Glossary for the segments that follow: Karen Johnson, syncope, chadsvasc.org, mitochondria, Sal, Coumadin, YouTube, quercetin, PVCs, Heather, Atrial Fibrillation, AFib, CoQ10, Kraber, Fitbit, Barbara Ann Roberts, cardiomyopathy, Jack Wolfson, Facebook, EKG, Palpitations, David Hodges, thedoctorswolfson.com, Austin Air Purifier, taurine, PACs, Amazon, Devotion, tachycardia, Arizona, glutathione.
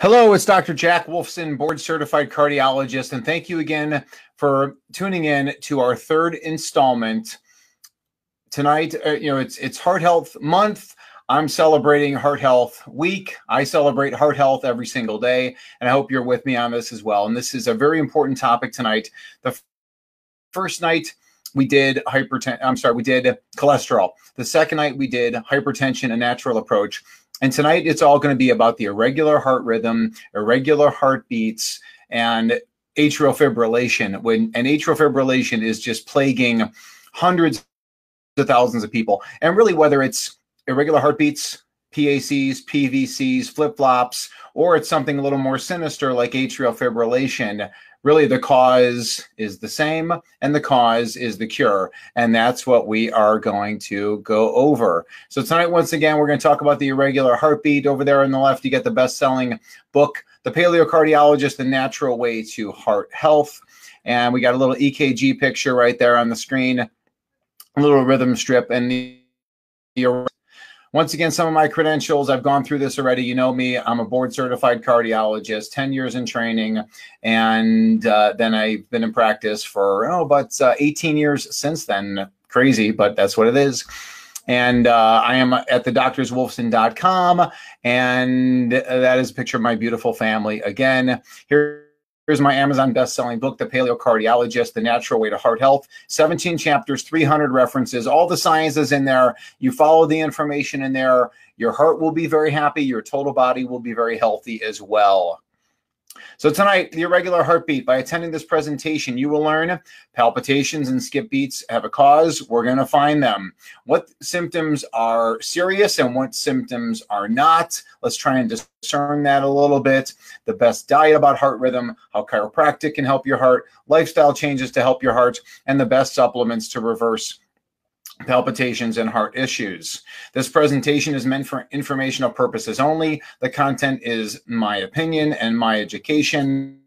Hello, it's Dr. Jack Wolfson, board-certified cardiologist, and thank you again for tuning in to our third installment. Tonight, it's Heart Health Month. I'm celebrating Heart Health Week. I celebrate heart health every single day, and I hope you're with me on this as well. And this is a very important topic tonight. The first night we did cholesterol. The second night we did hypertension, a natural approach. And tonight, it's all going to be about the irregular heart rhythm, irregular heartbeats, and atrial fibrillation. And atrial fibrillation is just plaguing hundreds of thousands of people. And really, whether it's irregular heartbeats, PACs, PVCs, flip-flops, or it's something a little more sinister like atrial fibrillation, really the cause is the same and the cause is the cure. And that's what we are going to go over. So tonight, once again, we're going to talk about the irregular heartbeat. Over there on the left, you get the best-selling book, The Paleo Cardiologist, The Natural Way to Heart Health. And we got a little EKG picture right there on the screen, a little rhythm strip, and the once again, some of my credentials, I've gone through this already. You know me, I'm a board-certified cardiologist, 10 years in training, and then I've been in practice for about 18 years since then. Crazy, but that's what it is. And I am at thedoctorswolfson.com, and that is a picture of my beautiful family. Again, here's my Amazon best-selling book, The Paleo Cardiologist, The Natural Way to Heart Health, 17 chapters, 300 references, all the science is in there. You follow the information in there. Your heart will be very happy. Your total body will be very healthy as well. So tonight, the irregular heartbeat. By attending this presentation, you will learn palpitations and skip beats have a cause. We're going to find them. What symptoms are serious and what symptoms are not? Let's try and discern that a little bit. The best diet about heart rhythm, how chiropractic can help your heart, lifestyle changes to help your heart, and the best supplements to reverse palpitations and heart issues. This presentation is meant for informational purposes only. The content is my opinion and my education.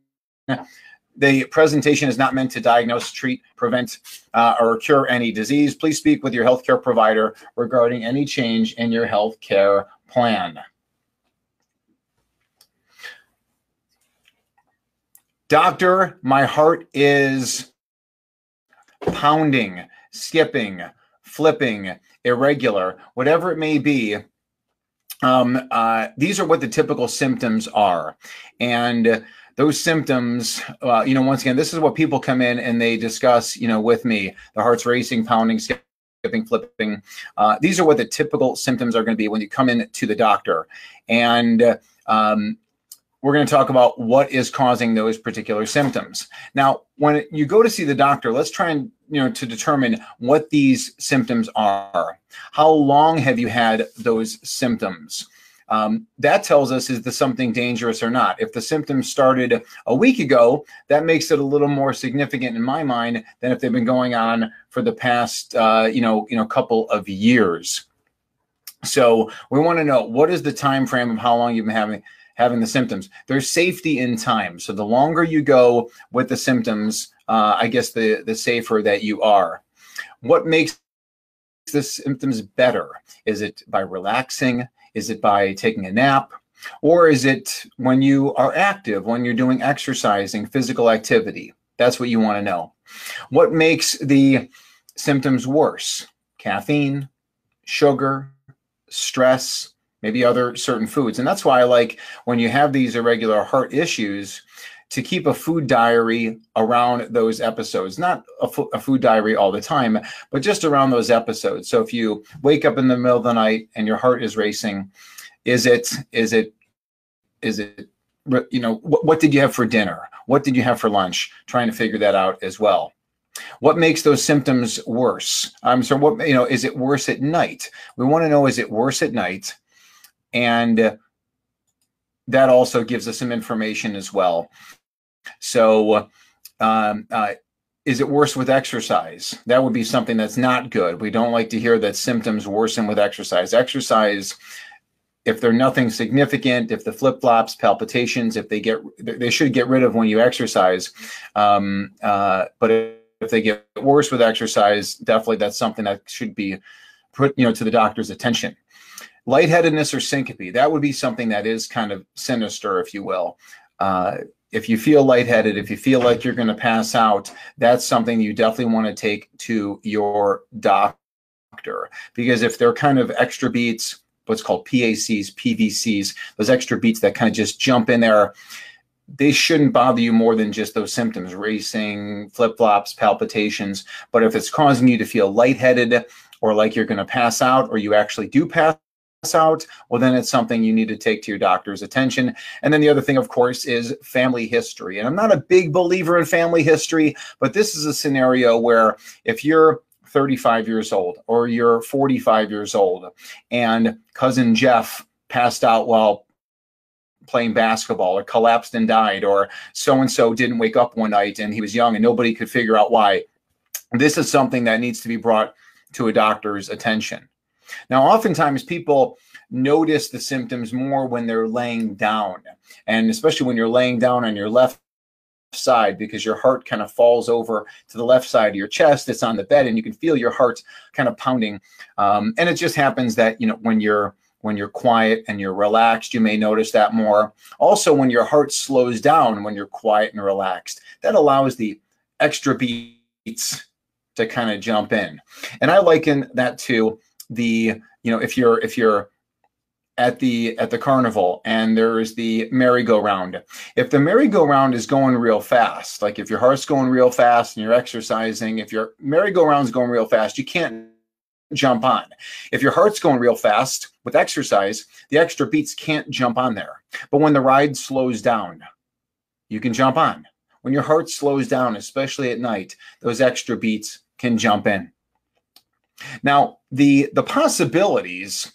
The presentation is not meant to diagnose, treat, prevent, or cure any disease. Please speak with your healthcare provider regarding any change in your healthcare plan. Doctor, my heart is pounding, skipping, flipping, irregular, whatever it may be, these are what the typical symptoms are. And those symptoms, once again, this is what people come in and they discuss, with me. The heart's racing, pounding, skipping, flipping. These are what the typical symptoms are going to be when you come in to the doctor. And we're going to talk about what is causing those particular symptoms. Now, when you go to see the doctor, let's try and to determine what these symptoms are. How long have you had those symptoms? That tells us, is this something dangerous or not? If the symptoms started a week ago, that makes it a little more significant in my mind than if they've been going on for the past, couple of years. So we want to know, what is the time frame of how long you've been having the symptoms? There's safety in time. So the longer you go with the symptoms, I guess the safer that you are. What makes the symptoms better? Is it by relaxing? Is it by taking a nap? Or is it when you are active, when you're doing exercising, physical activity? That's what you want to know. What makes the symptoms worse? Caffeine, sugar, stress, maybe other certain foods. And that's why I like, when you have these irregular heart issues, to keep a food diary around those episodes. Not a food diary all the time, but just around those episodes. So if you wake up in the middle of the night and your heart is racing, is it, what did you have for dinner? What did you have for lunch? Trying to figure that out as well. What makes those symptoms worse? Is it worse at night? We want to know, is it worse at night? And that also gives us some information as well. So is it worse with exercise? That would be something that's not good. We don't like to hear that symptoms worsen with exercise. Exercise, if they're nothing significant, if the flip-flops, palpitations, they should get rid of when you exercise. But if they get worse with exercise, definitely that's something that should be put, to the doctor's attention. Lightheadedness or syncope, that would be something that is kind of sinister, if you will. If you feel lightheaded, if you feel like you're going to pass out, that's something you definitely want to take to your doctor, because if they're kind of extra beats, what's called PACs, PVCs, those extra beats that kind of just jump in there, they shouldn't bother you more than just those symptoms, racing, flip-flops, palpitations. But if it's causing you to feel lightheaded or like you're going to pass out, or you actually do pass out, well, then it's something you need to take to your doctor's attention. And then the other thing, of course, is family history. And I'm not a big believer in family history, but this is a scenario where if you're 35 years old or you're 45 years old and cousin Jeff passed out while playing basketball or collapsed and died, or so-and-so didn't wake up one night and he was young and nobody could figure out why, this is something that needs to be brought to a doctor's attention. Now, oftentimes people notice the symptoms more when they're laying down, and especially when you're laying down on your left side, because your heart kind of falls over to the left side of your chest. It's on the bed and you can feel your heart kind of pounding. And it just happens that, you know, when you're quiet and you're relaxed, you may notice that more. Also, when your heart slows down, when you're quiet and relaxed, that allows the extra beats to kind of jump in. And I liken that to the, you know, if you're at the carnival and there's the merry-go-round. If the merry-go-round is going real fast, like if your heart's going real fast and you're exercising, if your merry-go-round's going real fast, you can't jump on. If your heart's going real fast with exercise, the extra beats can't jump on there. But when the ride slows down, you can jump on. When your heart slows down, especially at night, those extra beats can jump in. Now, the possibilities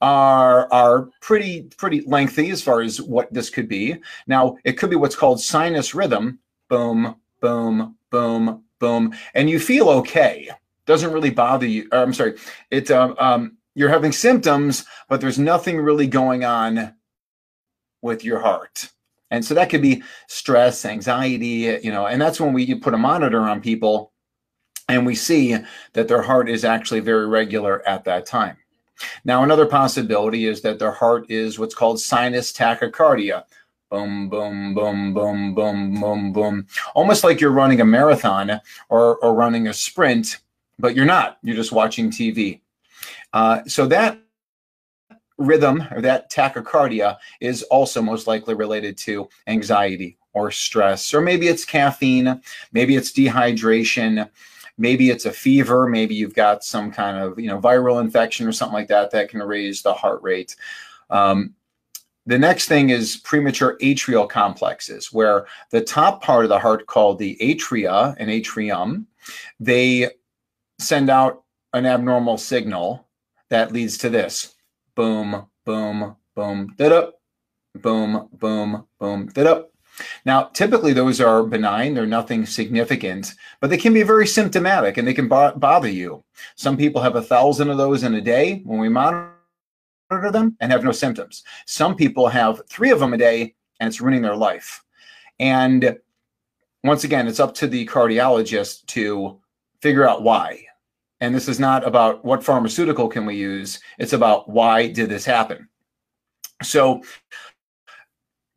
are pretty lengthy as far as what this could be. Now, it could be what's called sinus rhythm, boom, boom, boom, boom, and you feel okay. Doesn't really bother you. Or, I'm sorry, it's you're having symptoms, but there's nothing really going on with your heart. And so that could be stress, anxiety, you know, and that's when we put a monitor on people and we see that their heart is actually very regular at that time. Now, another possibility is that their heart is what's called sinus tachycardia. Boom, boom, boom, boom, boom, boom, boom. Almost like you're running a marathon or running a sprint, but you're not. You're just watching TV. So that rhythm or that tachycardia is also most likely related to anxiety or stress, or maybe it's caffeine, maybe it's dehydration, maybe it's a fever, maybe you've got some kind of, you know, viral infection or something like that that can raise the heart rate. The next thing is premature atrial complexes, where the top part of the heart, called the atria and atrium, they send out an abnormal signal that leads to this. Boom, boom, boom, da-da, boom, boom, boom, da-da. Now, typically those are benign, they're nothing significant, but they can be very symptomatic and they can bother you. Some people have 1,000 of those in a day when we monitor them and have no symptoms. Some people have 3 of them a day and it's ruining their life. And once again, it's up to the cardiologist to figure out why. And this is not about what pharmaceutical can we use, it's about why did this happen. So,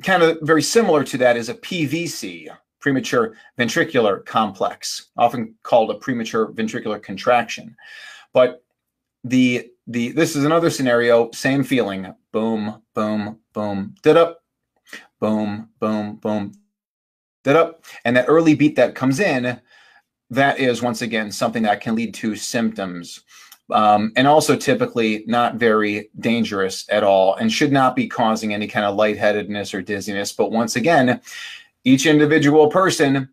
kind of very similar to that is a PVC, premature ventricular complex, often called a premature ventricular contraction. But this is another scenario, same feeling, boom, boom, boom, da-da, boom, boom, boom, da-da. And that early beat that comes in, that is, once again, something that can lead to symptoms. And also typically not very dangerous at all and should not be causing any kind of lightheadedness or dizziness. But once again, each individual person,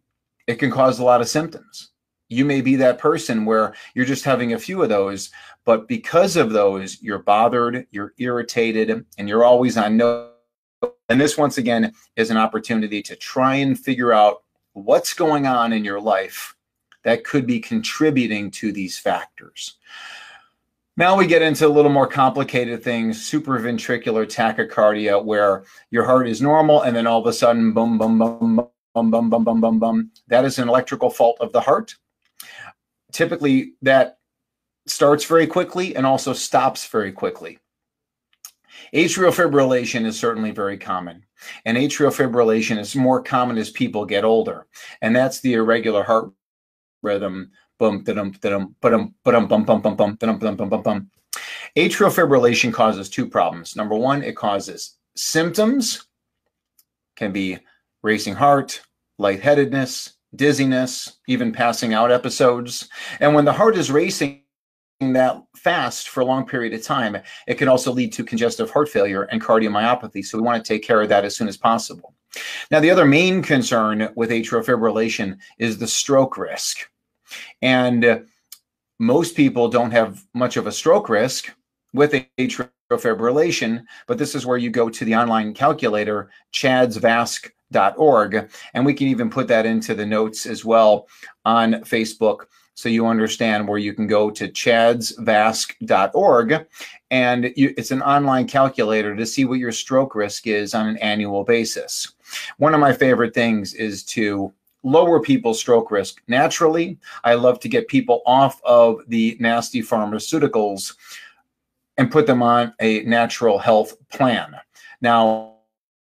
it can cause a lot of symptoms. You may be that person where you're just having a few of those, but because of those, you're bothered, you're irritated, and you're always on no. And this, once again, is an opportunity to try and figure out what's going on in your life that could be contributing to these factors. Now we get into a little more complicated things, supraventricular tachycardia, where your heart is normal and then all of a sudden, boom, boom, boom, boom, boom, boom, boom, boom, boom. That is an electrical fault of the heart. Typically, that starts very quickly and also stops very quickly. Atrial fibrillation is certainly very common, and atrial fibrillation is more common as people get older, and that's the irregular heart rhythm. Bum, da-dum, da-dum, ba-dum, ba-dum, bum, bum, bum, bum, da-dum, ba-dum, bum, bum, bum. Atrial fibrillation causes two problems. Number one, it causes symptoms, can be racing heart, lightheadedness, dizziness, even passing out episodes. And when the heart is racing that fast for a long period of time, it can also lead to congestive heart failure and cardiomyopathy. So we want to take care of that as soon as possible. Now, the other main concern with atrial fibrillation is the stroke risk. And most people don't have much of a stroke risk with atrial fibrillation, but this is where you go to the online calculator, chadsvasc.org, and we can even put that into the notes as well on Facebook, so you understand where you can go to chadsvasc.org, and it's an online calculator to see what your stroke risk is on an annual basis. One of my favorite things is to lower people's stroke risk naturally. I love to get people off of the nasty pharmaceuticals and put them on a natural health plan. Now,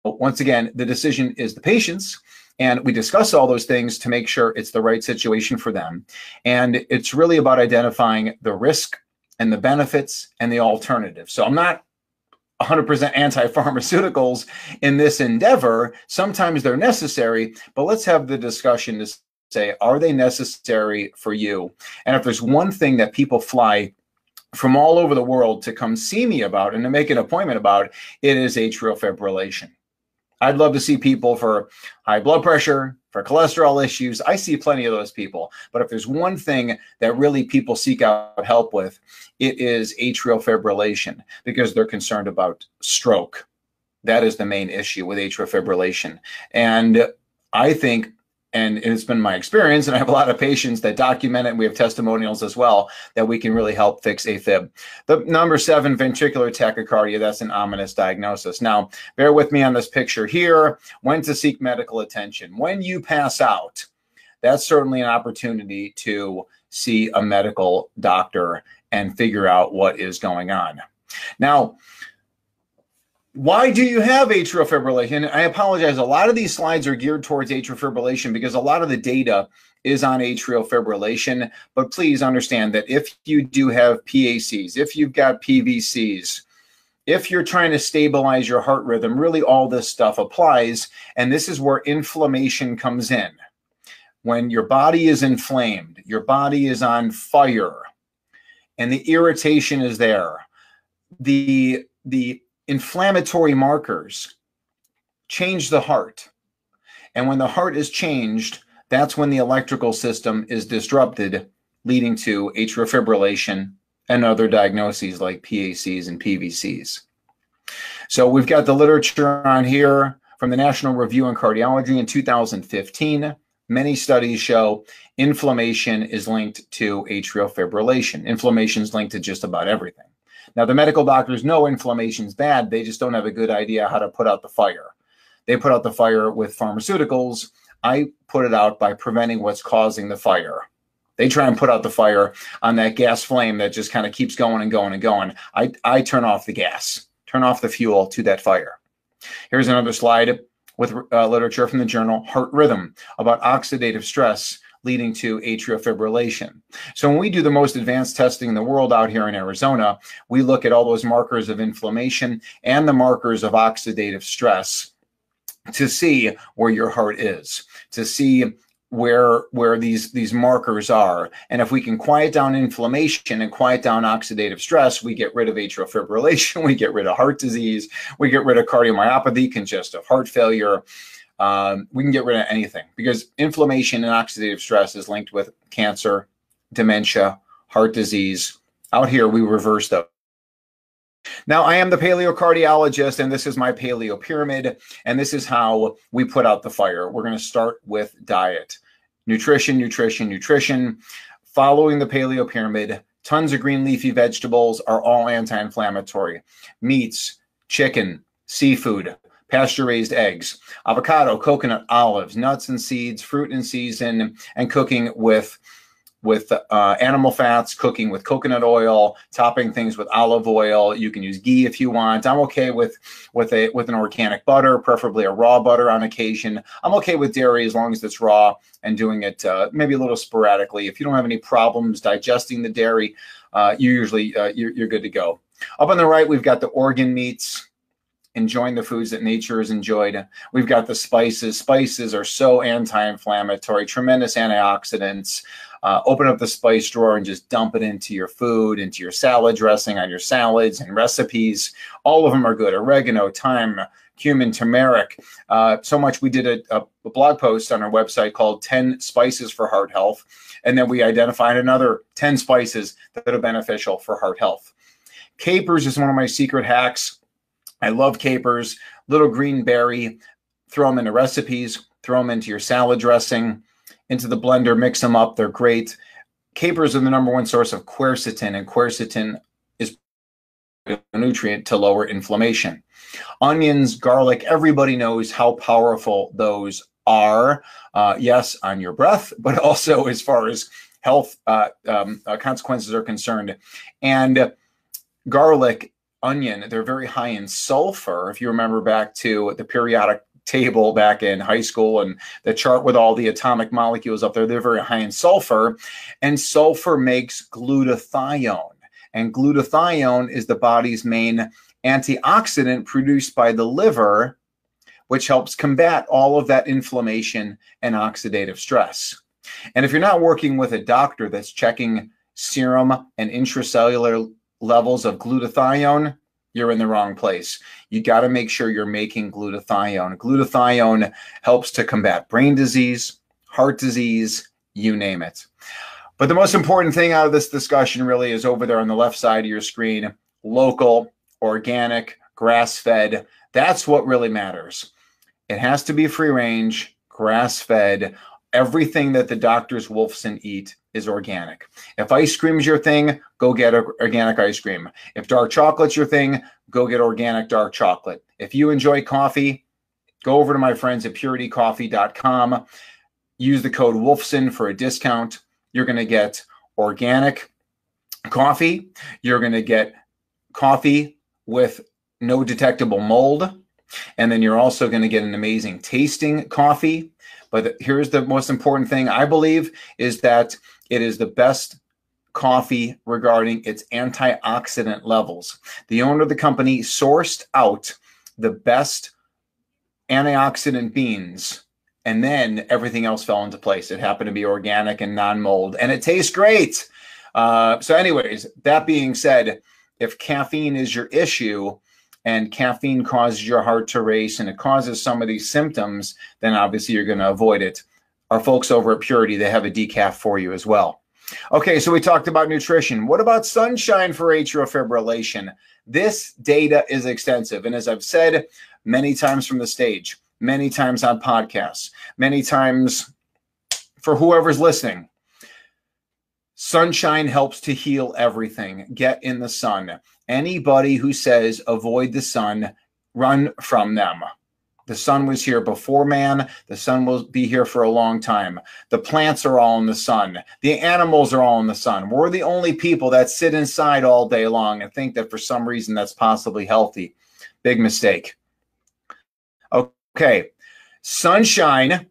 once again, the decision is the patient's, and we discuss all those things to make sure it's the right situation for them. And it's really about identifying the risk and the benefits and the alternatives. So I'm not 100% anti-pharmaceuticals in this endeavor. Sometimes they're necessary, but let's have the discussion to say, are they necessary for you? And if there's one thing that people fly from all over the world to come see me about and to make an appointment about, it is atrial fibrillation. I'd love to see people for high blood pressure, for cholesterol issues. I see plenty of those people. But if there's one thing that really people seek out help with, it is atrial fibrillation, because they're concerned about stroke. That is the main issue with atrial fibrillation. And I think, and it's been my experience, and I have a lot of patients that document it, and we have testimonials as well, that we can really help fix AFib. The number 7, ventricular tachycardia, that's an ominous diagnosis. Now, bear with me on this picture here, when to seek medical attention. When you pass out, that's certainly an opportunity to see a medical doctor and figure out what is going on. Now, why do you have atrial fibrillation? I apologize. A lot of these slides are geared towards atrial fibrillation because a lot of the data is on atrial fibrillation. But please understand that if you do have PACs, if you've got PVCs, if you're trying to stabilize your heart rhythm, really all this stuff applies. And this is where inflammation comes in. When your body is inflamed, your body is on fire, and the irritation is there, the inflammatory markers change the heart. And when the heart is changed, that's when the electrical system is disrupted, leading to atrial fibrillation and other diagnoses like PACs and PVCs. So we've got the literature on here from the National Review in Cardiology in 2015. Many studies show inflammation is linked to atrial fibrillation. Inflammation is linked to just about everything. Now, the medical doctors know inflammation's bad. They just don't have a good idea how to put out the fire. They put out the fire with pharmaceuticals. I put it out by preventing what's causing the fire. They try and put out the fire on that gas flame that just kind of keeps going and going and going. I turn off the gas, turn off the fuel to that fire. Here's another slide with literature from the journal Heart Rhythm about oxidative stress leading to atrial fibrillation. So when we do the most advanced testing in the world out here in Arizona, we look at all those markers of inflammation and the markers of oxidative stress to see where your heart is, to see where these markers are. And if we can quiet down inflammation and quiet down oxidative stress, we get rid of atrial fibrillation, we get rid of heart disease, we get rid of cardiomyopathy, congestive heart failure. We can get rid of anything, because inflammation and oxidative stress is linked with cancer, dementia, heart disease. Out here, we reverse those. Now, I am the paleo cardiologist, and this is my paleo pyramid, and this is how we put out the fire. We're going to start with diet, nutrition, nutrition, nutrition, following the paleo pyramid. Tons of green leafy vegetables are all anti-inflammatory. Meats, chicken, seafood, pasture-raised eggs, avocado, coconut, olives, nuts and seeds, fruit in season, and cooking with with animal fats, cooking with coconut oil, topping things with olive oil. You can use ghee if you want. I'm okay with an organic butter, preferably a raw butter on occasion. I'm okay with dairy as long as it's raw and doing it maybe a little sporadically. If you don't have any problems digesting the dairy, you're good to go. Up on the right, we've got the organ meats, enjoying the foods that nature has enjoyed. We've got the spices. Spices are so anti-inflammatory, tremendous antioxidants. Open up the spice drawer and just dump it into your food, into your salad dressing, on your salads and recipes. All of them are good. Oregano, thyme, cumin, turmeric. So much, we did a blog post on our website called 10 Spices for Heart Health. And then we identified another 10 spices that are beneficial for heart health. Capers is one of my secret hacks. I love capers. Little green berry. Throw them into recipes. Throw them into your salad dressing. Into the blender, mix them up. They're great. Capers are the #1 source of quercetin, and quercetin is a nutrient to lower inflammation. Onions, garlic, everybody knows how powerful those are. Yes, on your breath, but also as far as health consequences are concerned. And garlic, onion, they're very high in sulfur. If you remember back to the periodic table back in high school and the chart with all the atomic molecules up there, they're very high in sulfur, and sulfur makes glutathione, and glutathione is the body's main antioxidant produced by the liver, which helps combat all of that inflammation and oxidative stress. And if you're not working with a doctor that's checking serum and intracellular levels of glutathione, you're in the wrong place. You got to make sure you're making glutathione. Glutathione helps to combat brain disease, heart disease, you name it. But the most important thing out of this discussion really is over there on the left side of your screen: local, organic, grass-fed. That's what really matters. It has to be free-range, grass-fed. Everything that the Doctors Wolfson eat is organic. If ice cream's your thing, go get organic ice cream. If dark chocolate's your thing, go get organic dark chocolate. If you enjoy coffee, go over to my friends at puritycoffee.com. Use the code Wolfson for a discount. You're going to get organic coffee. You're going to get coffee with no detectable mold. And then you're also going to get an amazing tasting coffee. But here's the most important thing, I believe, is that it is the best coffee regarding its antioxidant levels. The owner of the company sourced out the best antioxidant beans, and then everything else fell into place. It happened to be organic and non-mold, and it tastes great. So anyways, that being said, if caffeine is your issue, and caffeine causes your heart to race, and it causes some of these symptoms, then obviously you're going to avoid it. Our folks over at Purity, they have a decaf for you as well. Okay, so we talked about nutrition. What about sunshine for atrial fibrillation? This data is extensive, and as I've said many times from the stage, many times on podcasts, many times for whoever's listening, sunshine helps to heal everything. Get in the sun. Anybody who says avoid the sun, run from them. The sun was here before man. The sun will be here for a long time. The plants are all in the sun. The animals are all in the sun. We're the only people that sit inside all day long and think that for some reason that's possibly healthy. Big mistake. Okay. Sunshine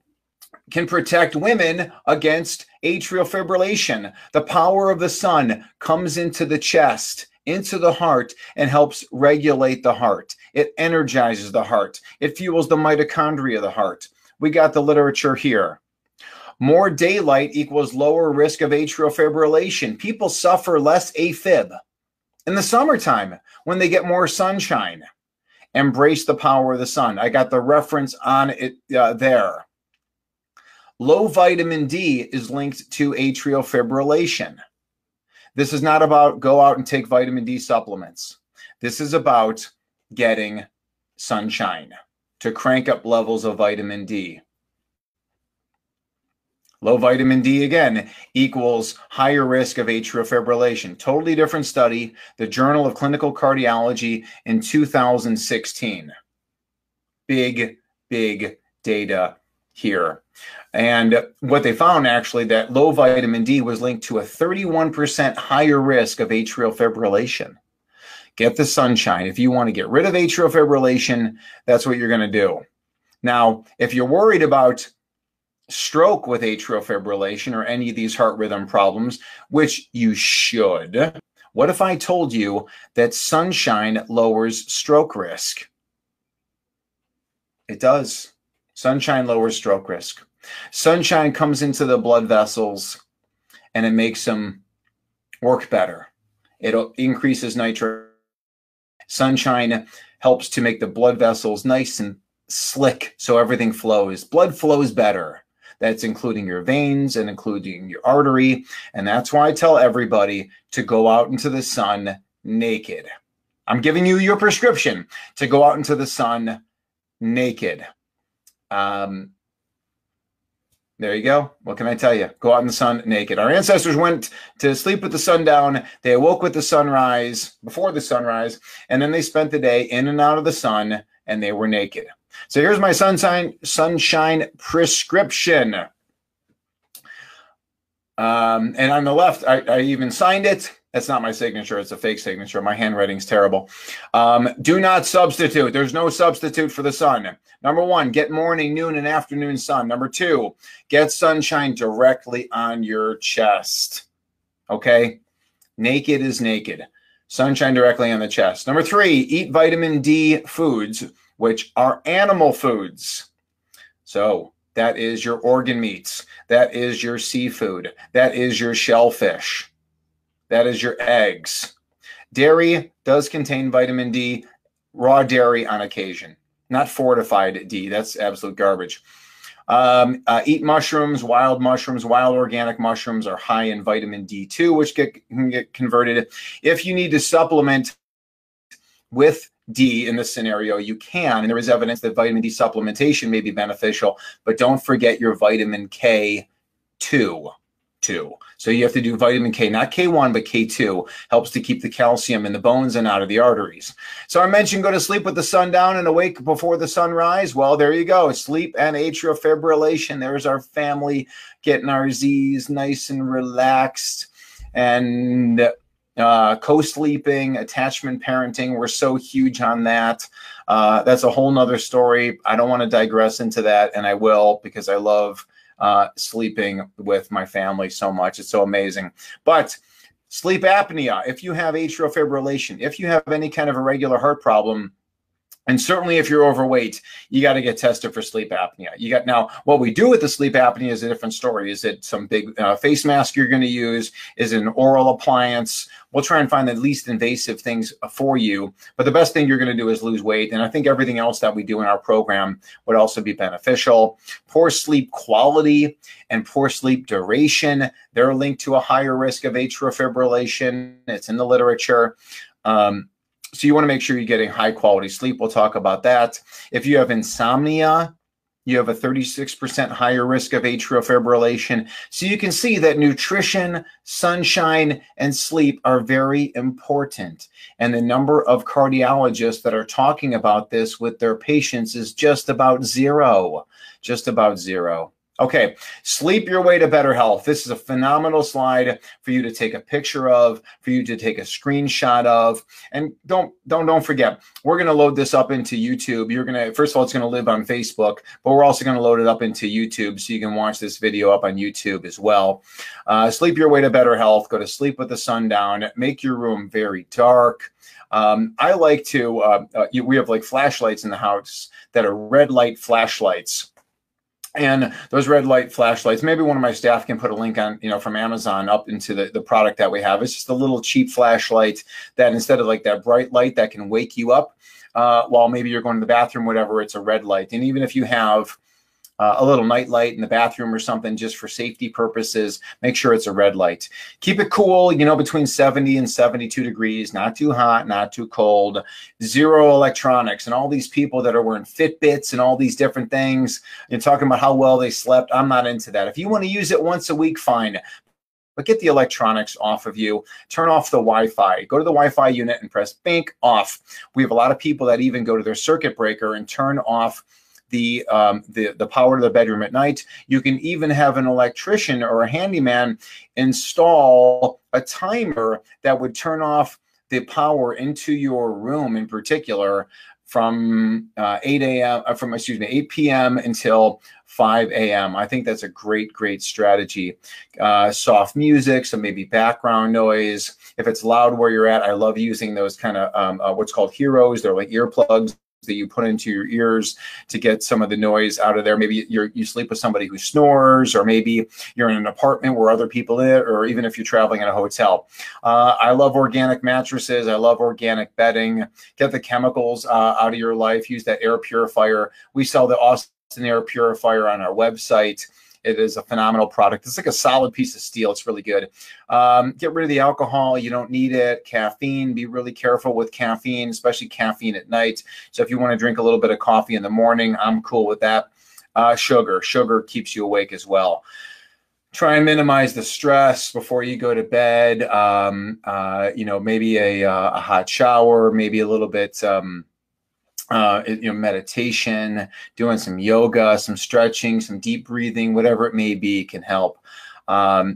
can protect women against atrial fibrillation. The power of the sun comes into the chest, into the heart, and helps regulate the heart. It energizes the heart. It fuels the mitochondria of the heart. We got the literature here. More daylight equals lower risk of atrial fibrillation. People suffer less AFib in the summertime when they get more sunshine. Embrace the power of the sun. I got the reference on it there. Low vitamin D is linked to atrial fibrillation. This is not about go out and take vitamin D supplements. This is about getting sunshine to crank up levels of vitamin D. Low vitamin D, again, equals higher risk of atrial fibrillation. Totally different study, the Journal of Clinical Cardiology in 2016. Big data here. And what they found actually that low vitamin D was linked to a 31% higher risk of atrial fibrillation. Get the sunshine. If you want to get rid of atrial fibrillation, that's what you're going to do. Now, if you're worried about stroke with atrial fibrillation or any of these heart rhythm problems, which you should, what if I told you that sunshine lowers stroke risk? It does. Sunshine lowers stroke risk. Sunshine comes into the blood vessels and it makes them work better. It increases nitrogen. Sunshine helps to make the blood vessels nice and slick so everything flows. Blood flows better. That's including your veins and including your artery. And that's why I tell everybody to go out into the sun naked. I'm giving you your prescription to go out into the sun naked. There you go. What can I tell you? Go out in the sun naked. Our ancestors went to sleep with the sundown. They awoke with the sunrise, before the sunrise, and then they spent the day in and out of the sun, and they were naked. So here's my sunshine prescription. And on the left, I even signed it. That's not my signature. It's a fake signature. My handwriting's terrible. Do not substitute. There's no substitute for the sun. Number one, get morning, noon, and afternoon sun. Number two, get sunshine directly on your chest. Okay? Naked is naked. Sunshine directly on the chest. Number three, eat vitamin D foods, which are animal foods. So that is your organ meats. That is your seafood. That is your shellfish. That is your eggs. Dairy does contain vitamin D, raw dairy on occasion, not fortified D. That's absolute garbage. Eat mushrooms, wild mushrooms. Wild organic mushrooms are high in vitamin D2, which can get converted. If you need to supplement with D in this scenario, you can. And there is evidence that vitamin D supplementation may be beneficial, but don't forget your vitamin K2. So you have to do vitamin K, not K1, but K2, helps to keep the calcium in the bones and out of the arteries. So I mentioned go to sleep with the sundown and awake before the sunrise. Well, there you go. Sleep and atrial fibrillation. There's our family getting our Z's nice and relaxed, and co-sleeping, attachment parenting. We're so huge on that. That's a whole nother story. I don't want to digress into that, and I will, because I love sleeping with my family so much. It's so amazing. But sleep apnea, if you have atrial fibrillation, if you have any kind of irregular heart problem, and certainly if you're overweight, you got to get tested for sleep apnea. Now, what we do with the sleep apnea is a different story. Is it some big face mask you're going to use? Is it an oral appliance? We'll try and find the least invasive things for you. But the best thing you're going to do is lose weight. And I think everything else that we do in our program would also be beneficial. Poor sleep quality and poor sleep duration, they're linked to a higher risk of atrial fibrillation. It's in the literature. So you want to make sure you're getting high quality sleep. We'll talk about that. If you have insomnia, you have a 36% higher risk of atrial fibrillation. So you can see that nutrition, sunshine, and sleep are very important. And the number of cardiologists that are talking about this with their patients is just about zero. Just about zero. Okay, sleep your way to better health. This is a phenomenal slide for you to take a picture of, for you to take a screenshot of. And don't forget, we're going to load this up into YouTube. You're going to, first of all, it's going to live on Facebook, but we're also going to load it up into YouTube so you can watch this video up on YouTube as well. Sleep your way to better health. Go to sleep with the sundown. Make your room very dark. I like to, we have like flashlights in the house that are red light flashlights. And those red light flashlights, maybe one of my staff can put a link on, from Amazon up into the product that we have. It's just a little cheap flashlight that instead of like that bright light that can wake you up while maybe you're going to the bathroom, whatever, it's a red light. And even if you have a little night light in the bathroom or something, just for safety purposes, make sure it's a red light. Keep it cool, between 70 and 72 degrees, not too hot, not too cold, zero electronics. And all these people that are wearing Fitbits and all these different things and talking about how well they slept, I'm not into that. If you want to use it once a week, fine. But get the electronics off of you. Turn off the Wi-Fi. Go to the Wi-Fi unit and press bank off. We have a lot of people that even go to their circuit breaker and turn off the power to the bedroom at night. You can even have an electrician or a handyman install a timer that would turn off the power into your room in particular from 8 p.m. until 5 a.m. I think that's a great, great strategy. Soft music, so maybe background noise. If it's loud where you're at, I love using those kind of what's called heroes. They're like earplugs that you put into your ears to get some of the noise out of there. Maybe you sleep with somebody who snores, or maybe you're in an apartment where other people live, or even if you're traveling in a hotel. I love organic mattresses. I love organic bedding. Get the chemicals out of your life. Use that air purifier. We sell the Austin Air Purifier on our website. It is a phenomenal product. It's like a solid piece of steel. It's really good. Get rid of the alcohol. You don't need it. Caffeine. Be really careful with caffeine, especially caffeine at night. So if you want to drink a little bit of coffee in the morning, I'm cool with that. Sugar. Sugar keeps you awake as well. Try and minimize the stress before you go to bed. You know, maybe a hot shower, maybe a little bit meditation, doing some yoga, some stretching, some deep breathing, whatever it may be can help.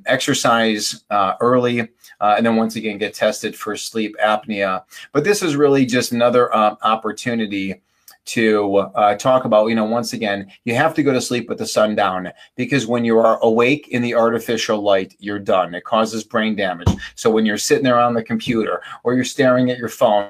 Exercise early, and then once again, get tested for sleep apnea. But this is really just another opportunity to talk about, once again, you have to go to sleep with the sun down, because when you are awake in the artificial light, you're done. It causes brain damage. So when you're sitting there on the computer, or you're staring at your phone,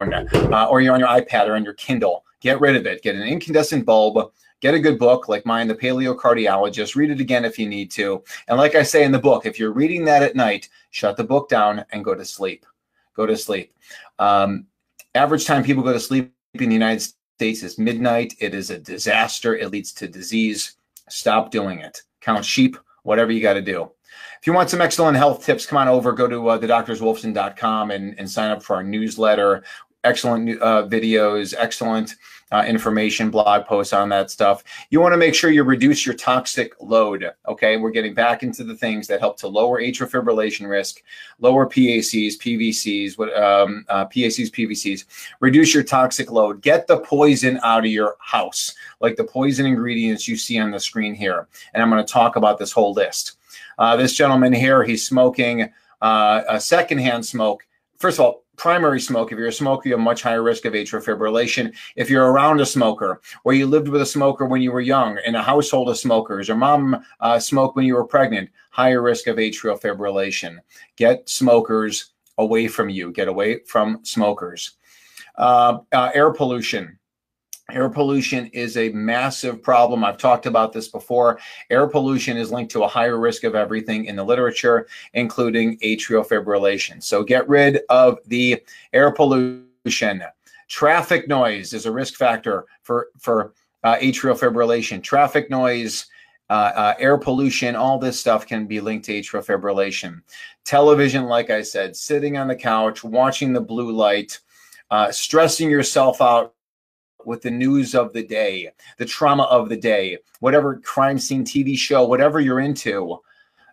or you're on your iPad or on your Kindle, get rid of it. Get an incandescent bulb. Get a good book like mine, The Paleo Cardiologist. Read it again if you need to. And like I say in the book, if you're reading that at night, shut the book down and go to sleep. Go to sleep. Average time people go to sleep in the United States is midnight. It is a disaster. It leads to disease. Stop doing it. Count sheep, whatever you got to do. If you want some excellent health tips, come on over. Go to thedoctorswolfson.com and sign up for our newsletter. Excellent videos, excellent information, blog posts on that stuff. You want to make sure you reduce your toxic load, okay? We're getting back into the things that help to lower atrial fibrillation risk, lower PACs, PVCs, reduce your toxic load. Get the poison out of your house, like the poison ingredients you see on the screen here. And I'm going to talk about this whole list. This gentleman here, he's smoking a secondhand smoke. First of all, primary smoke. If you're a smoker, you have much higher risk of atrial fibrillation. If you're around a smoker, or you lived with a smoker when you were young, in a household of smokers, or mom smoked when you were pregnant, higher risk of atrial fibrillation. Get smokers away from you. Get away from smokers. Air pollution. Air pollution is a massive problem. I've talked about this before. Air pollution is linked to a higher risk of everything in the literature, including atrial fibrillation. So get rid of the air pollution. Traffic noise is a risk factor for atrial fibrillation. Traffic noise, air pollution, all this stuff can be linked to atrial fibrillation. Television, like I said, sitting on the couch, watching the blue light, stressing yourself out with the news of the day, the trauma of the day, whatever crime scene TV show, whatever you're into.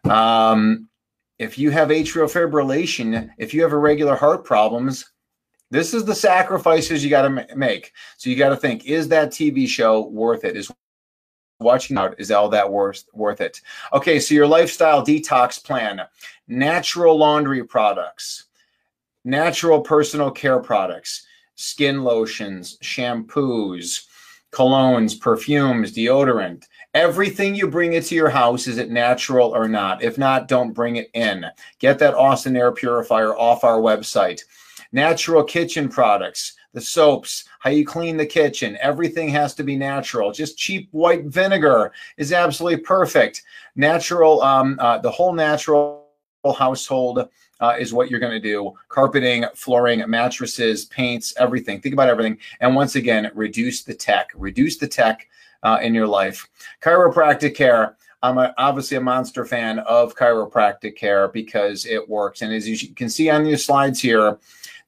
If you have atrial fibrillation, if you have irregular heart problems, this is the sacrifices you got to make. So you got to think, is that TV show worth it? Is watching out, is all that worth it? Okay, so your lifestyle detox plan, natural laundry products, natural personal care products, skin lotions, shampoos, colognes, perfumes, deodorant. Everything you bring into your house, is it natural or not? If not, don't bring it in. Get that Austin Air Purifier off our website. Natural kitchen products, the soaps, how you clean the kitchen. Everything has to be natural. Just cheap white vinegar is absolutely perfect. Natural, the whole natural household is what you're going to do. Carpeting, flooring, mattresses, paints, everything. Think about everything. And once again, reduce the tech. Reduce the tech in your life. Chiropractic care. I'm obviously a monster fan of chiropractic care because it works. And as you can see on your slides here,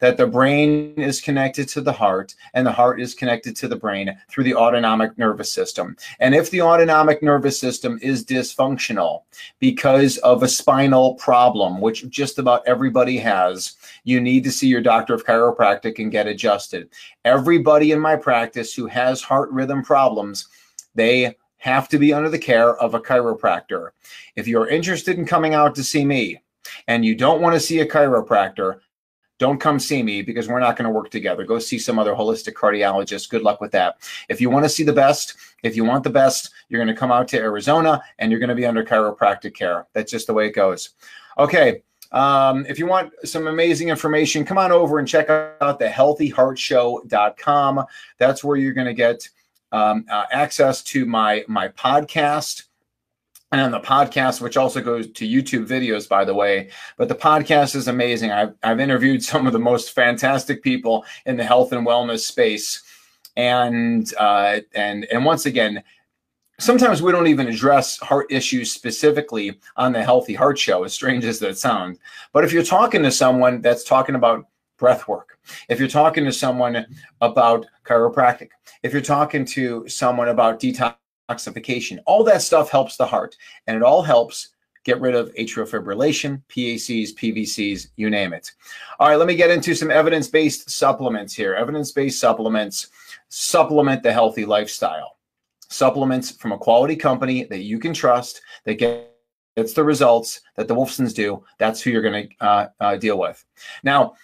that the brain is connected to the heart and the heart is connected to the brain through the autonomic nervous system. And if the autonomic nervous system is dysfunctional because of a spinal problem, which just about everybody has, you need to see your doctor of chiropractic and get adjusted. Everybody in my practice who has heart rhythm problems, they have to be under the care of a chiropractor. If you're interested in coming out to see me and you don't want to see a chiropractor, don't come see me, because we're not going to work together. Go see some other holistic cardiologist. Good luck with that. If you want to see the best, if you want the best, you're going to come out to Arizona and you're going to be under chiropractic care. That's just the way it goes. Okay. If you want some amazing information, come on over and check out the healthyheartshow.com. That's where you're going to get access to my podcast. And on the podcast, which also goes to YouTube videos, by the way, but the podcast is amazing. I've interviewed some of the most fantastic people in the health and wellness space. And once again, sometimes we don't even address heart issues specifically on the Healthy Heart Show, as strange as that sounds. But if you're talking to someone that's talking about breath work, if you're talking to someone about chiropractic, if you're talking to someone about detoxification, all that stuff helps the heart, and it all helps get rid of atrial fibrillation, PACs, PVCs, you name it. All right, let me get into some evidence-based supplements here. Evidence-based supplements supplement the healthy lifestyle. Supplements from a quality company that you can trust, that gets the results that the Wolfsons do. That's who you're going to deal with. Now,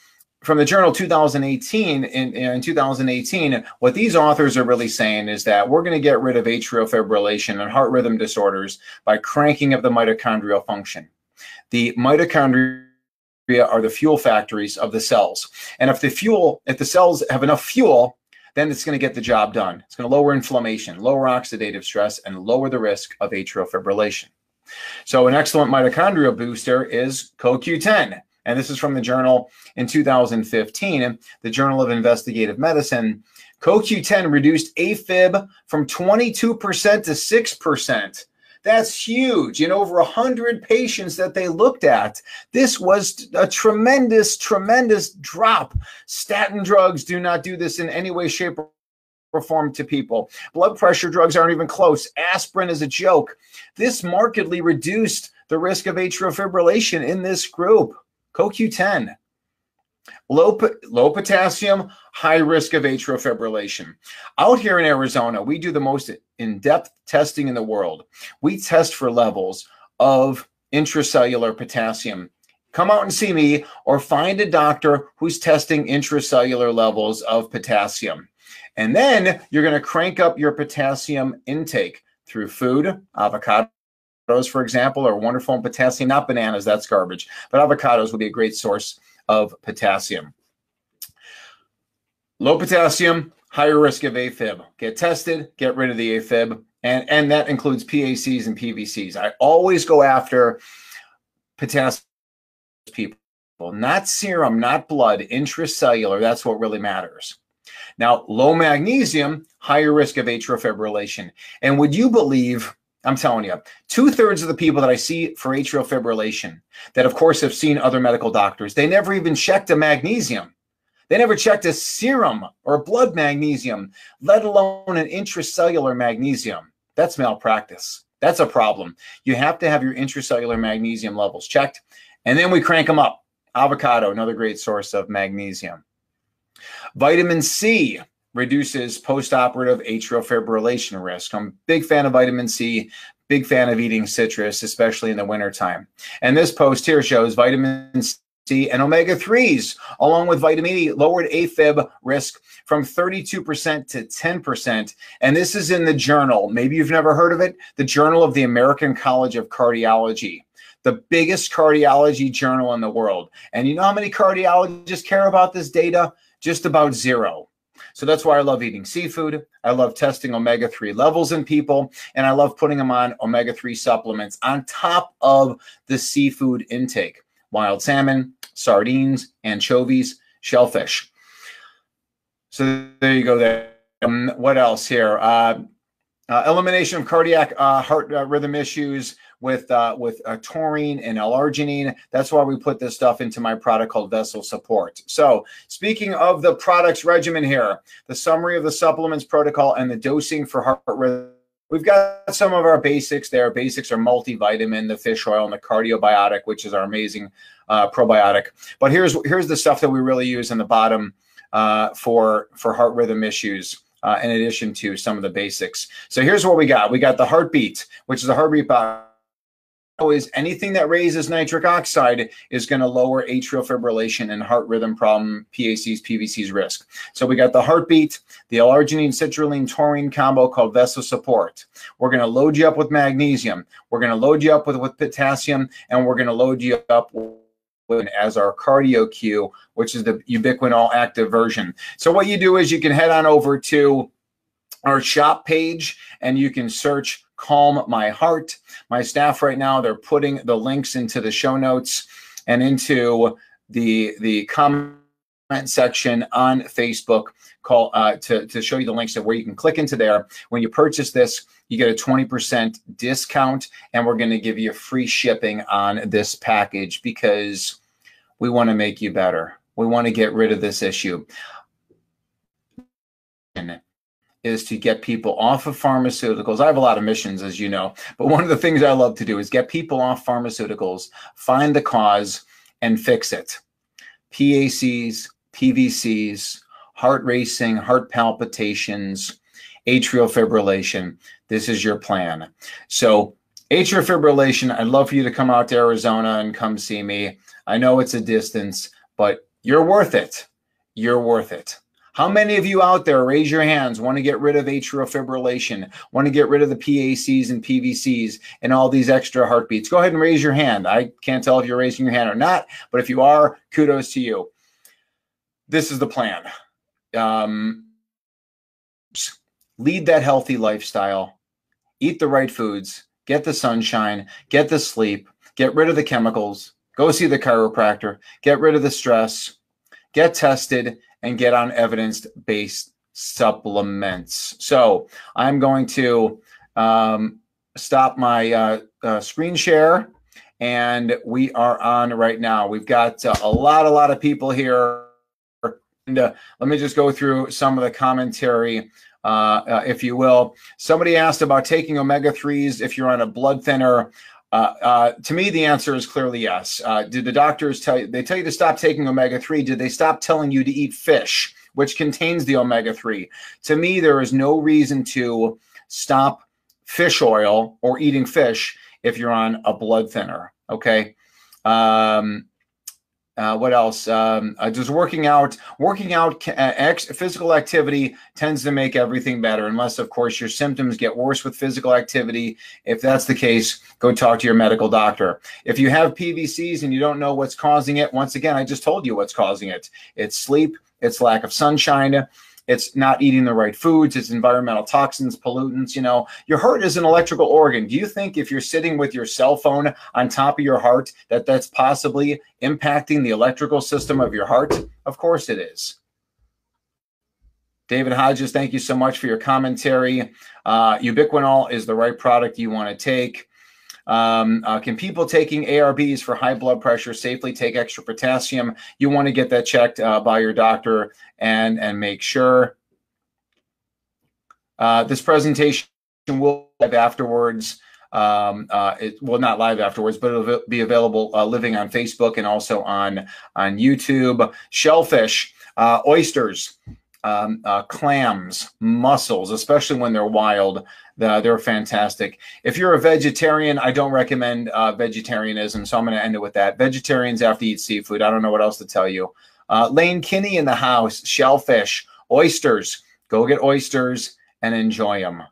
from the journal 2018, in 2018, what these authors are really saying is that we're going to get rid of atrial fibrillation and heart rhythm disorders by cranking up the mitochondrial function. The mitochondria are the fuel factories of the cells. And if the cells have enough fuel, then it's going to get the job done. It's going to lower inflammation, lower oxidative stress, and lower the risk of atrial fibrillation. So an excellent mitochondrial booster is CoQ10. And this is from the journal in 2015, the Journal of Investigative Medicine. CoQ10 reduced AFib from 22% to 6%. That's huge. In over 100 patients that they looked at, this was a tremendous, tremendous drop. Statin drugs do not do this in any way, shape, or form to people. Blood pressure drugs aren't even close. Aspirin is a joke. This markedly reduced the risk of atrial fibrillation in this group. CoQ10, low potassium, high risk of atrial fibrillation. Out here in Arizona, we do the most in-depth testing in the world. We test for levels of intracellular potassium. Come out and see me or find a doctor who's testing intracellular levels of potassium. And then you're going to crank up your potassium intake through food, avocado. Avocados, for example, are wonderful in potassium, not bananas, that's garbage, but avocados will be a great source of potassium. Low potassium, higher risk of AFib. Get tested, get rid of the AFib, and that includes PACs and PVCs. I always go after potassium people, not serum, not blood, intracellular, that's what really matters. Now, low magnesium, higher risk of atrial fibrillation. And would you believe, I'm telling you, 2/3 of the people that I see for atrial fibrillation that, of course, have seen other medical doctors, they never even checked a magnesium. They never checked a serum or a blood magnesium, let alone an intracellular magnesium. That's malpractice. That's a problem. You have to have your intracellular magnesium levels checked, and then we crank them up. Avocado, another great source of magnesium. Vitamin C reduces postoperative atrial fibrillation risk. I'm a big fan of vitamin C, big fan of eating citrus, especially in the wintertime. And this post here shows vitamin C and omega-3s, along with vitamin E, lowered AFib risk from 32% to 10%. And this is in the journal, maybe you've never heard of it, the Journal of the American College of Cardiology, the biggest cardiology journal in the world. And you know how many cardiologists care about this data? Just about zero. So that's why I love eating seafood. I love testing omega-3 levels in people, and I love putting them on omega-3 supplements on top of the seafood intake. Wild salmon, sardines, anchovies, shellfish. So there you go there. What else here? Elimination of cardiac heart rhythm issues with taurine and L-arginine. That's why we put this stuff into my product called Vessel Support. So speaking of the products regimen here, the summary of the supplements protocol and the dosing for heart rhythm. We've got some of our basics there. Basics are multivitamin, the fish oil, and the cardiobionic, which is our amazing probiotic. But here's the stuff that we really use in the bottom for heart rhythm issues. In addition to some of the basics. So here's what we got. We got the heartbeat, which is the heartbeat body. Always anything that raises nitric oxide is going to lower atrial fibrillation and heart rhythm problem, PACs, PVCs risk. So we got the heartbeat, the L-arginine, citrulline, taurine combo called Vessel Support. We're going to load you up with magnesium. We're going to load you up with potassium, and we're going to load you up with as our cardio cue, which is the ubiquin all active version. So what you do is you can head on over to our shop page and you can search Calm My Heart. My staff right now, they're putting the links into the show notes and into the comment section on Facebook call to show you the links of where you can click into there. When you purchase this, you get a 20% discount, and we're going to give you free shipping on this package because we want to make you better. We want to get rid of this issue. Is to get people off of pharmaceuticals. I have a lot of missions, as you know, but one of the things I love to do is get people off pharmaceuticals, find the cause, and fix it. PACs, PVCs, heart racing, heart palpitations, atrial fibrillation. This is your plan. So atrial fibrillation, I'd love for you to come out to Arizona and come see me. I know it's a distance, but you're worth it. You're worth it. How many of you out there, raise your hands, want to get rid of atrial fibrillation, want to get rid of the PACs and PVCs and all these extra heartbeats? Go ahead and raise your hand. I can't tell if you're raising your hand or not, but if you are, kudos to you. This is the plan. Lead that healthy lifestyle, eat the right foods, get the sunshine, get the sleep, get rid of the chemicals, go see the chiropractor, get rid of the stress, get tested, and get on evidence-based supplements. So I'm going to stop my screen share, and we are on right now. We've got a lot of people here. And let me just go through some of the commentary, if you will. Somebody asked about taking omega-3s if you're on a blood thinner. To me, the answer is clearly yes. Did the doctors tell you, they tell you to stop taking omega-3? Did they stop telling you to eat fish, which contains the omega-3? To me, there is no reason to stop fish oil or eating fish if you're on a blood thinner. Okay. What else? Does working out, physical activity tends to make everything better, unless, of course, your symptoms get worse with physical activity. If that's the case, go talk to your medical doctor. If you have PVCs and you don't know what's causing it, once again, I just told you what's causing it. It's sleep, it's lack of sunshine, it's not eating the right foods, it's environmental toxins, pollutants. You know, your heart is an electrical organ. Do you think if you're sitting with your cell phone on top of your heart that that's possibly impacting the electrical system of your heart? Of course it is. David Hodges, thank you so much for your commentary. Ubiquinol is the right product you want to take. Can people taking ARBs for high blood pressure safely take extra potassium? You want to get that checked by your doctor and make sure. This presentation will live afterwards. It will not live afterwards, but it'll be available living on Facebook and also on YouTube. Shellfish, oysters, clams, mussels, especially when they're wild, they're fantastic. If you're a vegetarian, I don't recommend vegetarianism, so I'm going to end it with that. Vegetarians have to eat seafood. I don't know what else to tell you. Lane Kinney in the house, shellfish, oysters. Go get oysters and enjoy them.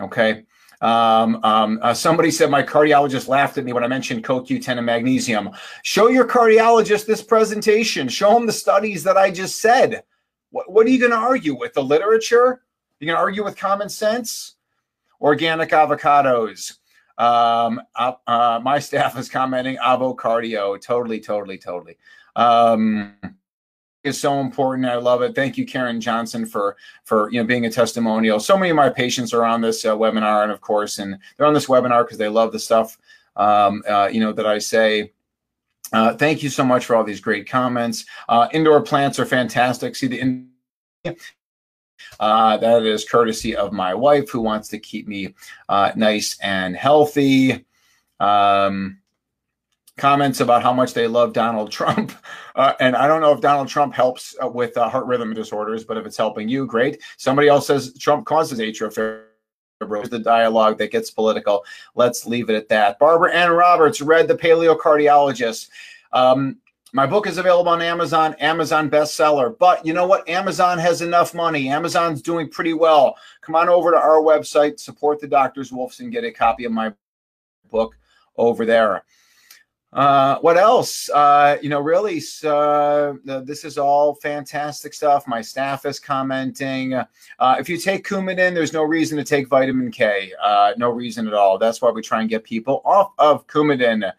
Okay. Somebody said my cardiologist laughed at me when I mentioned CoQ10 and magnesium. Show your cardiologist this presentation. Show him the studies that I just said. What are you going to argue with? The literature? You're going to argue with common sense? Organic avocados. My staff is commenting avocardio. Totally. is so important. I love it. Thank you, Karen Johnson, for being a testimonial. So many of my patients are on this webinar, and of course, and they're on this webinar because they love the stuff that I say. Thank you so much for all these great comments. Indoor plants are fantastic. See the that is courtesy of my wife, who wants to keep me nice and healthy. Comments about how much they love Donald Trump. And I don't know if Donald Trump helps with heart rhythm disorders, but if it's helping you, great. Somebody else says Trump causes atrial fibrillation. The dialogue that gets political. Let's leave it at that. Barbara Ann Roberts read The Paleo Cardiologist. My book is available on Amazon, Amazon bestseller. But you know what? Amazon has enough money. Amazon's doing pretty well. Come on over to our website, support the Doctors Wolfson, get a copy of my book over there. What else? Really, this is all fantastic stuff. My staff is commenting. If you take Coumadin, there's no reason to take vitamin K. No reason at all. That's why we try and get people off of Coumadin.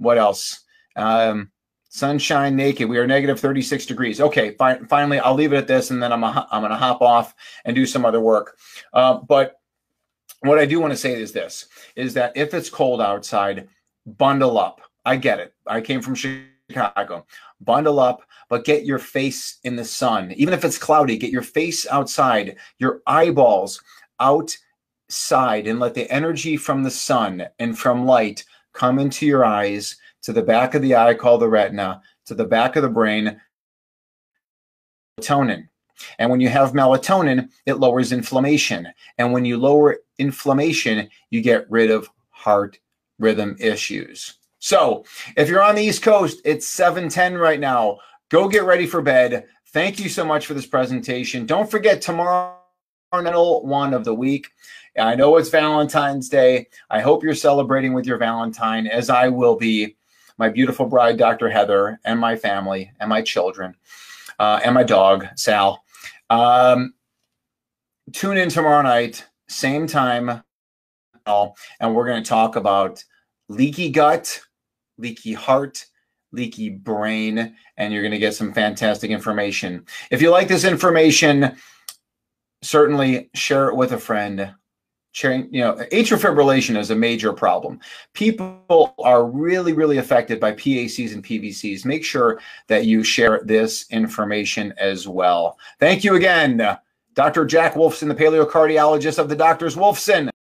What else? Sunshine naked. We are negative 36 degrees. Okay, finally, I'll leave it at this, and then I'm going to hop off and do some other work. But what I do want to say is this, is that if it's cold outside, bundle up. I get it. I came from Chicago. Bundle up, but get your face in the sun. Even if it's cloudy, get your face outside, your eyeballs outside, and let the energy from the sun and from light come into your eyes, to the back of the eye called the retina, to the back of the brain, melatonin. And when you have melatonin, it lowers inflammation. And when you lower inflammation, you get rid of heart rhythm issues. So if you're on the East Coast, it's 7:10 right now. Go get ready for bed. Thank you so much for this presentation. Don't forget tomorrow, one of the week. I know it's Valentine's Day. I hope you're celebrating with your Valentine, as I will be, my beautiful bride, Dr. Heather, and my family, and my children, and my dog, Sal. Tune in tomorrow night, same time, and we're going to talk about leaky gut, leaky heart, leaky brain, and you're going to get some fantastic information. If you like this information, certainly share it with a friend. Atrial fibrillation is a major problem. People are really, really affected by PACs and PVCs. Make sure that you share this information as well. Thank you again, Dr. Jack Wolfson, the paleocardiologist of the Doctors Wolfson.